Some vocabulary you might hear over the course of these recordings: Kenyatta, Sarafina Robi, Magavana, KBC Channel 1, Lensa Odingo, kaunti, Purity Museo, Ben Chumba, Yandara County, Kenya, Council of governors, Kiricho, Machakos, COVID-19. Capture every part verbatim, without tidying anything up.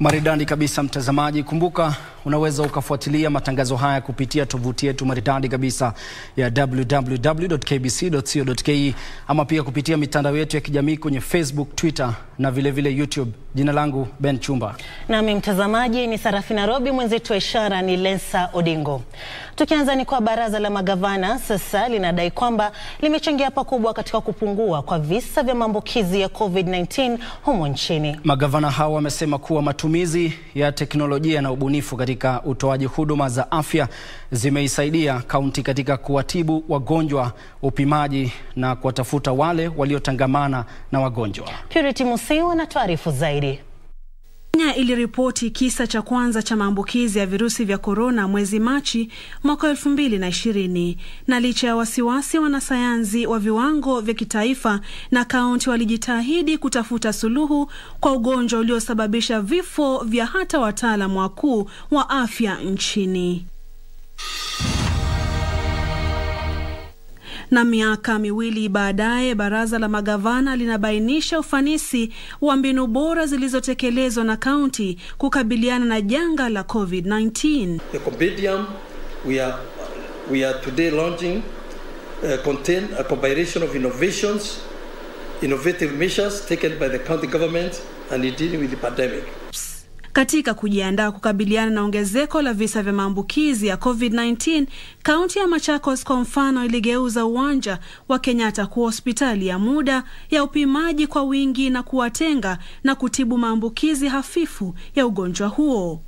Maridadi kabisa mtazamaji, kumbuka unaweza ukafuatilia matangazo haya kupitia tovuti yetu maridadi kabisa ya w w w dot k b c dot co dot k e ama pia kupitia mitandao yetu ya kijamii kwenye Facebook, Twitter na vile vile YouTube. Jina langu Ben Chumba. Nami mtazamaji ni Sarafina Robi, mwenzetu wa ishara ni Lensa Odingo. Tukianza ni kwa baraza la magavana sasa linadai kwamba limechangia pakubwa katika kupungua kwa visa vya maambukizi ya covid nineteen humo nchini. Magavana hawa wamesema kuwa matumizi ya teknolojia na ubunifu katika utoaji huduma za afya zimeisaidia kaunti katika kuwatibu wagonjwa, upimaji na kuwatafuta wale waliotangamana na wagonjwa. Purity Museo na taarifa zaidi. Kenya iliripoti kisa cha kwanza cha maambukizi ya virusi vya korona mwezi Machi mwaka elfu mbili na ishirini, na licha ya wasiwasi, wanasayansi wa viwango vya kitaifa na kaunti walijitahidi kutafuta suluhu kwa ugonjwa uliosababisha vifo vya hata wataalamu wakuu wa afya nchini. Na miaka miwili baadaye, baraza la magavana linabainisha ufanisi wa mbinu bora zilizotekelezwa na kaunti kukabiliana na janga la covid nineteen. The compendium we are we are today launching uh, contain a compilation of innovations innovative measures taken by the county government and in dealing with the pandemic. Katika kujiandaa kukabiliana na ongezeko la visa vya maambukizi ya covid nineteen, kaunti ya Machakos kwa mfano iligeuza uwanja wa Kenyatta kuwa hospitali ya muda ya upimaji kwa wingi na kuwatenga na kutibu maambukizi hafifu ya ugonjwa huo.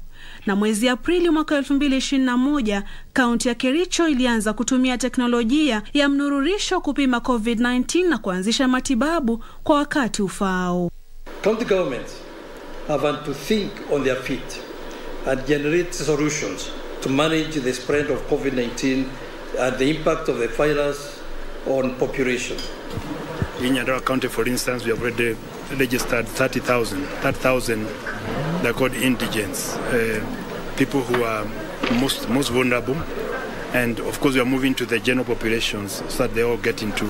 Na mwezi Aprili mwaka elfu mbili na ishirini na moja, kaunti ya Kiricho ilianza kutumia teknolojia ya mnururisho kupima covid nineteen na kuanzisha matibabu kwa wakati ufaao. County government have to think on their feet and generate solutions to manage the spread of covid nineteen and the impact of the virus on population. In Yandara County, for instance, we have already registered thirty thousand they're called indigents, uh, people who are most, most vulnerable. And of course, we are moving to the general populations so that they all get into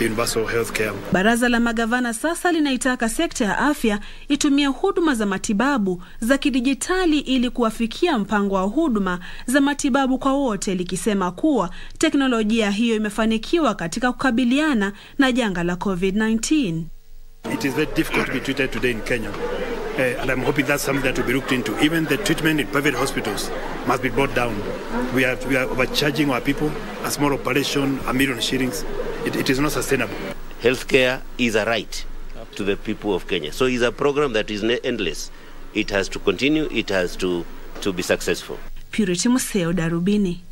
universal healthcare. Baraza la magavana sasa linaitaka sekta ya afya itumie huduma za matibabu za kidijitali ili kuwafikia mpango wa huduma za matibabu kwa wote, likisema kuwa teknolojia hiyo imefanikiwa katika kukabiliana na janga la covid nineteen. It is very difficult to be treated today in Kenya. Uh, and I'm hoping that's something that will be looked into. Even the treatment in private hospitals must be brought down. We are, we are overcharging our people. A small operation, a million shillings. It, it is not sustainable. Healthcare is a right to the people of Kenya. So it's a program that is endless. It has to continue. It has to, to be successful. Purity Museo, Darubini.